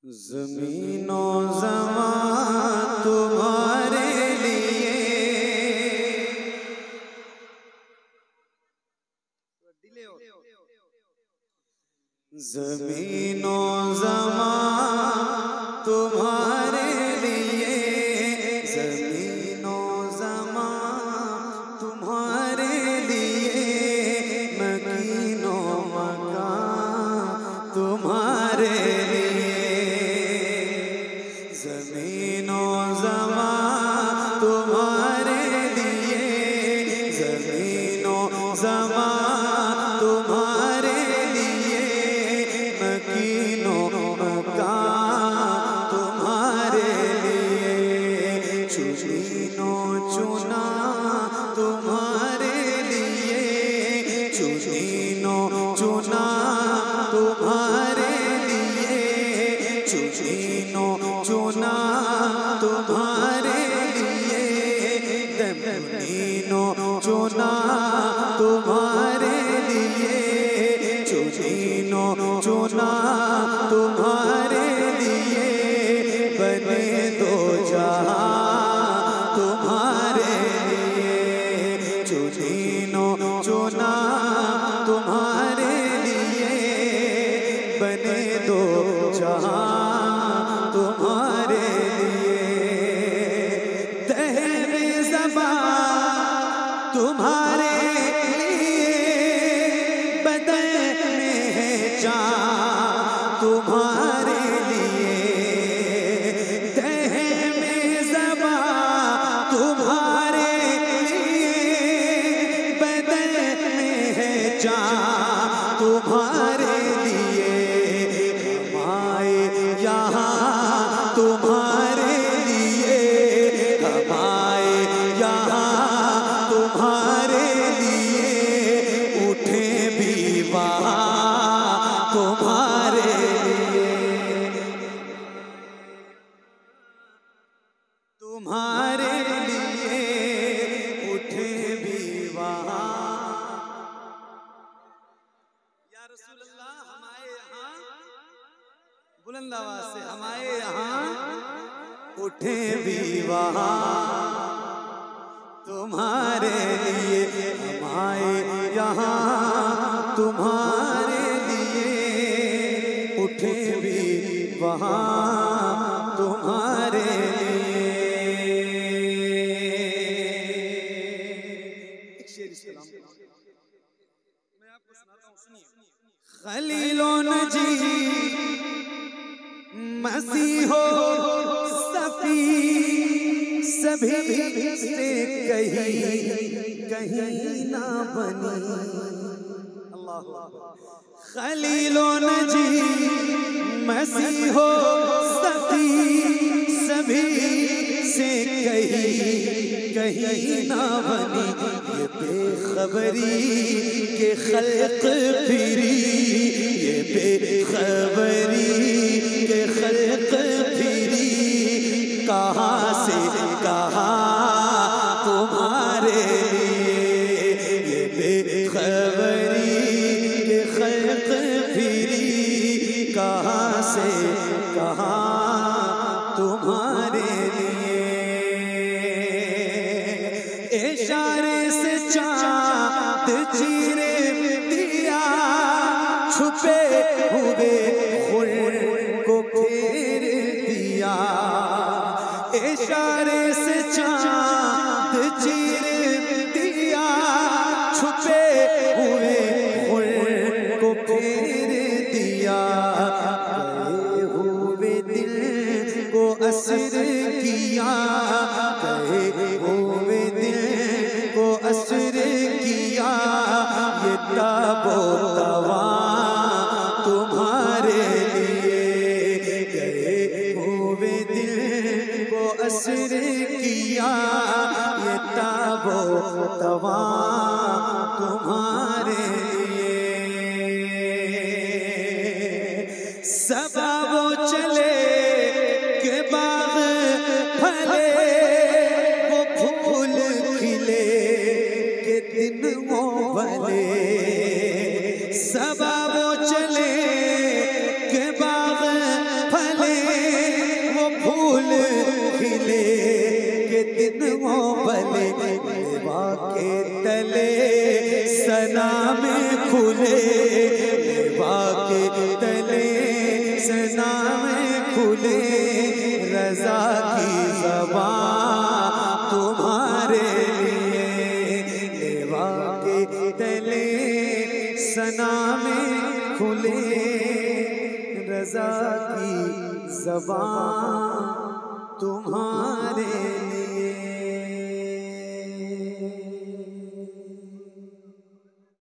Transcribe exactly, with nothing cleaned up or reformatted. ज़मीनो ज़मा तुम्हारे लिए ज़मीनो ज़मा तुम्हारे लिए ज़मीनो ज़मा तुम्हारे लिए मकीनो मका तुम्हारे लिए ज़मीनो ज़मा तुम्हारे लिए ज़मीनो ज़मा तुम्हारे लिए मकीनो मका तुम्हारे लिए चुनीनो चुना तुम्हारे लिए चुनीनो चुना तुम्हारे लिए चुनीनो चुना तुम्हारे लिए दमनीनो चुना तुम्हारे लिए चुनीनो चुना तुम्हारे लिए बने दो जहां तुम्हारे लिए चुनीनो चुना तुम्हारे लिए बने दो जहां तुम्हारे लिए तेरे ज़बां तुम्हारे लिए बदन में है जान तुम्हारे लिए तेरे ज़बां तुम्हारे लिए बदन में है जान तुम्हारे लिए हमाए यहाँ तुम्हारे लिए हमाए यहाँ तुम्हारे लिए उठे भी वहाँ तुम्हारे लिए तुम्हारे लिए उठे भी वहाँ या रसूल अल्लाह हमारे यहाँ बुलंद आवाज से हमारे यहाँ उठे भी वहाँ तुम्हारे लिए हमारे यहाँ तुम्हारे लिए उठे भी वहाँ तुम्हारे लिए मैं आपको सुनाता हूँ सुनिए खलीलो नजी मसीहो सफी सभी से कहीं कहीं ना बनी खलीलो नजी मसीहो सफी सभी से कहीं कहीं ना बनी ये बेखबरी के खल्क फिरी ये बेखबरी खल्क फिरी कहाँ से कहाँ तुम्हारे लिए ये बेखबरी ये खल्क फिरी कहाँ से कहाँ तुम्हारे लिए इशारे से चाँद चीरे दिया छुपे हुए खुर घेर दिया इशारे से चाँद चीर दिया छुपे हुए हुए को घेर दिया गए हुए दिल को असर किया गए हुए दिल को असर किया ये तबो तवा तुम्हारे असर किया ये तबो तवा तुम्हारे लिए सबा वो चले के बाग फले वो फूल खिले के दिन वो भले सबा वो चले के बाग फले खुले मेवा के तले सना में खुले रजा की ज़बान तुम्हारे लिए मेवा के तले सना में खुले रजा की ज़बान तुम्हारे लिए।